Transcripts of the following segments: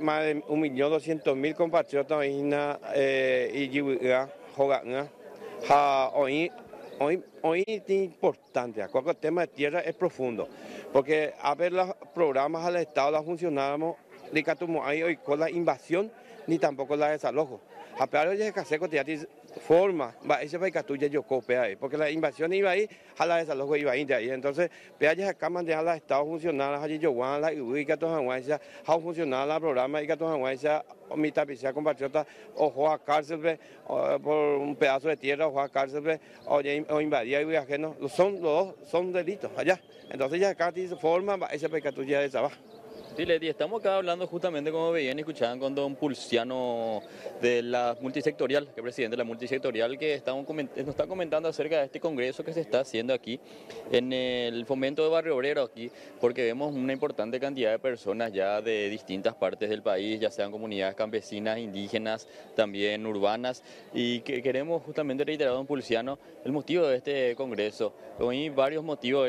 Más de 1.200.000 compatriotas y yiguiga, joganga, hoy es importante, el tema de tierra es profundo, porque a ver los programas al Estado, las funcionamos, ni catumo hay hoy con la invasión, ni tampoco la desalojo. A peor de caseco te hace forma, ese fue catuya yo copia ahí, porque la invasión iba ahí, a la desalojo iba ahí, entonces, pealles acá mandan a los Estados funcionarios, allí yo guan, la y catojanguancia, a funcionar la programa y catojanguancia, mi tapicía compatriota, ojo a cárcel, por un pedazo de tierra, ojo a cárcel, o invadía y ajeno, son los dos, son delitos allá. Entonces ya acá te dice forma, ese fue catuya de esa va. Leti, estamos acá hablando justamente, como veían y escuchaban, con don Pulciano de la multisectorial, que es presidente de la multisectorial, que nos está comentando acerca de este congreso que se está haciendo aquí en el Fomento de Barrio Obrero, aquí, porque vemos una importante cantidad de personas ya de distintas partes del país, ya sean comunidades campesinas, indígenas, también urbanas, y que queremos justamente reiterar a don Pulciano el motivo de este congreso. Hay varios motivos,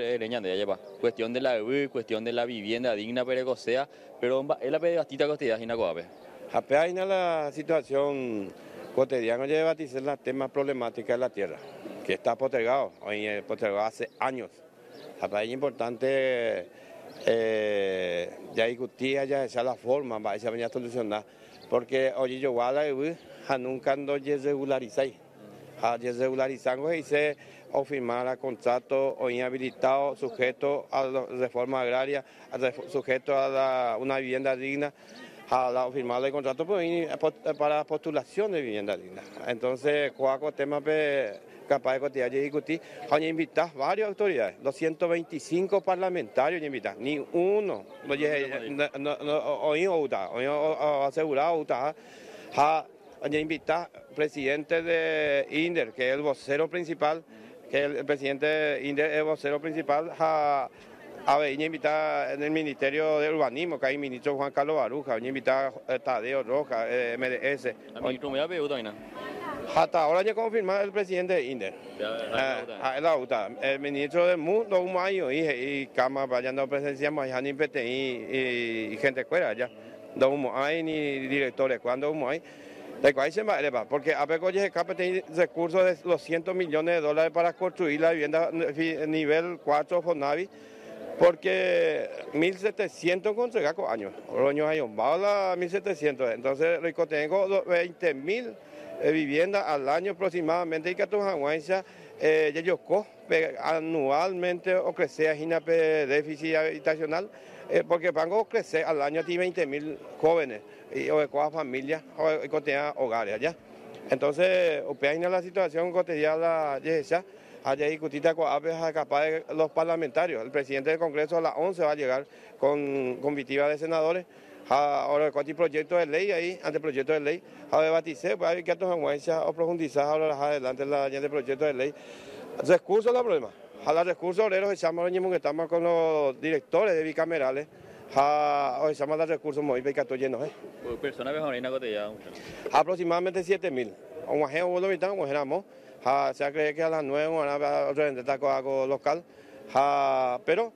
cuestión de la cuestión de la vivienda digna, pero sea, pero es la batita cotidiana que hay en la situación cotidiana de debatir la tema problemática de la tierra, que está postergado, hoy postergado hace años. Es importante ya discutir, ya esa la forma, va a venir a solucionar, porque hoy yo voy a la nunca no regularizar. Regularizando y se o firmar contrato o inhabilitado sujeto a la reforma agraria, sujeto a una vivienda digna, a firmar el contrato para postulación de vivienda digna. Entonces, cuatro temas capaz de cotidiano y discutir, hoy invitas varias autoridades, 225 parlamentarios invitas, ni uno, hoy asegurado, hoy invita presidente de Inder, que es el vocero principal, hoy invita en el Ministerio de Urbanismo, que hay ministro Juan Carlos Baruja, hoy invita Tadeo Rojas, MDS. Hasta ahora ya confirmado el presidente de Inder. El ministro del mundo, un año, y cama, vayan a presencia, y gente fuera allá. No hay ni directores, cuando no hay. De cual se va, porque Apecoyes escapa tiene recursos de 200 millones de dólares para construir la vivienda nivel 4 Fonavi, porque 1.700 con regaco años, roños hay un bala 1.700, entonces rico tengo 20.000 viviendas al año aproximadamente y que tu aguancia yeyosco anualmente o crecea jinape déficit habitacional. Porque van a crecer al año 20.000 jóvenes, o familias, o hogares allá. Entonces, opina la situación cotidiana de esa, allá discutida con capaz de los parlamentarios. El presidente del Congreso a las 11 va a llegar con vitiva de senadores. Ahora, con el proyecto de ley ahí, anteproyecto de ley, a debatirse, pues hay que tomar o profundizar ahora adelante la anteproyecto de ley. Recursos los problemas. A los recursos obreros estamos con los directores de bicamerales, estamos los recursos modificados llenos. ¿Personas mejorina cotidiana? Aproximadamente 7.000. Un ajeno voluntario, un geramo, se cree que a las 9 van a reventar con algo local, pero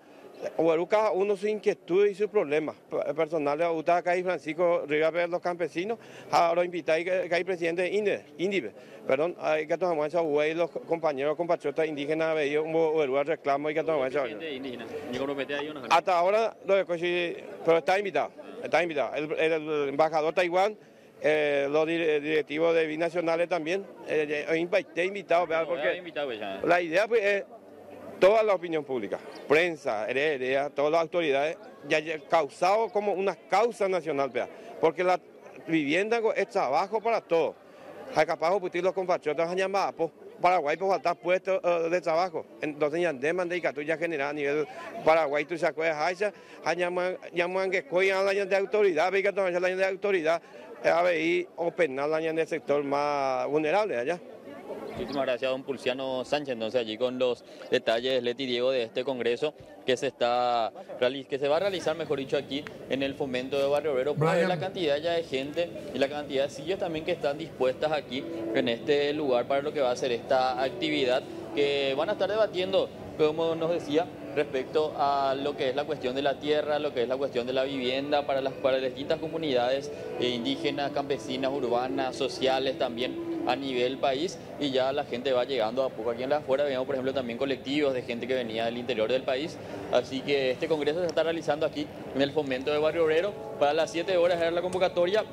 cada uno su inquietud y sus problemas personales. Uta acá y Francisco Rivas ver los campesinos, ahora invitáis que hay presidente de Indive, perdón, hay que tomar los compañeros compatriotas indígenas veían un reclamo y que tomar hasta ahora lo de pero está invitado el embajador Taiwán. Los directivos de binacionales también invitado, porque la idea pues es toda la opinión pública, prensa, heredera, todas las autoridades, ya causado como una causa nacional, ¿verdad? Porque la vivienda es trabajo para todos. Hay capaz de putir los compatriotas a llamar por Paraguay por faltar puestos de trabajo. Entonces, ya demanda y catuya general a nivel Paraguay, tú sacó de Haisha, llaman que escoyan la de autoridad, que toman la de autoridad, ABI o penal la del sector más vulnerable allá. Muchísimas gracias, don Pulciano Sánchez. Entonces, allí con los detalles, Leti, Diego, de este congreso que se va a realizar, mejor dicho, aquí en el Fomento de Barrio Obrero, por la cantidad ya de gente y la cantidad de sillas también que están dispuestas aquí en este lugar para lo que va a ser esta actividad, que van a estar debatiendo, como nos decía, respecto a lo que es la cuestión de la tierra, lo que es la cuestión de la vivienda para las distintas comunidades indígenas, campesinas, urbanas, sociales también, a nivel país, y ya la gente va llegando a poco. Aquí en la afuera veíamos, por ejemplo, también colectivos de gente que venía del interior del país. Así que este congreso se está realizando aquí en el Fomento de Barrio Obrero. Para las 7 horas era la convocatoria,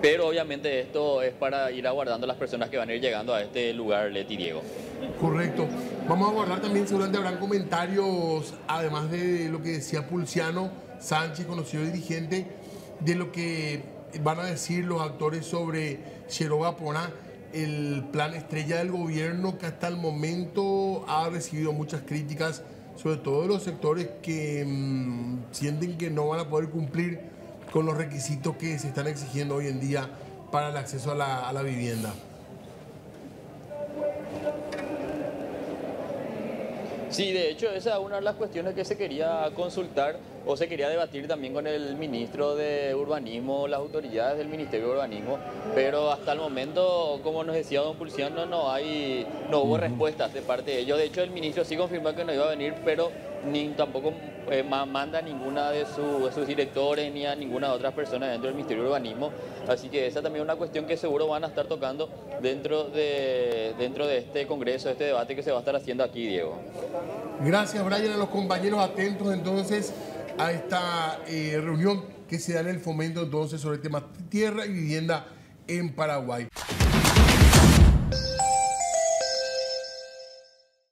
pero obviamente esto es para ir aguardando a las personas que van a ir llegando a este lugar, Leti, Diego. Correcto. Vamos a aguardar también, seguramente habrán comentarios, además de lo que decía Pulciano Sánchez, conocido dirigente, de lo que van a decir los actores sobre Cherova Pona, el plan estrella del gobierno, que hasta el momento ha recibido muchas críticas, sobre todo de los sectores que sienten que no van a poder cumplir con los requisitos que se están exigiendo hoy en día para el acceso a la vivienda. Sí, de hecho esa es una de las cuestiones que se quería consultar o se quería debatir también con el ministro de Urbanismo, las autoridades del Ministerio de Urbanismo, pero hasta el momento, como nos decía don Pulciano, no hubo respuestas de parte de ellos. De hecho el ministro sí confirmó que no iba a venir, pero tampoco manda a ninguna de sus directores ni a ninguna de otras personas dentro del Ministerio de Urbanismo. Así que esa también es una cuestión que seguro van a estar tocando dentro de este congreso, este debate que se va a estar haciendo aquí, Diego. Gracias, Brian, a los compañeros atentos entonces a esta reunión que se da en el Fomento entonces sobre el tema tierra y vivienda en Paraguay.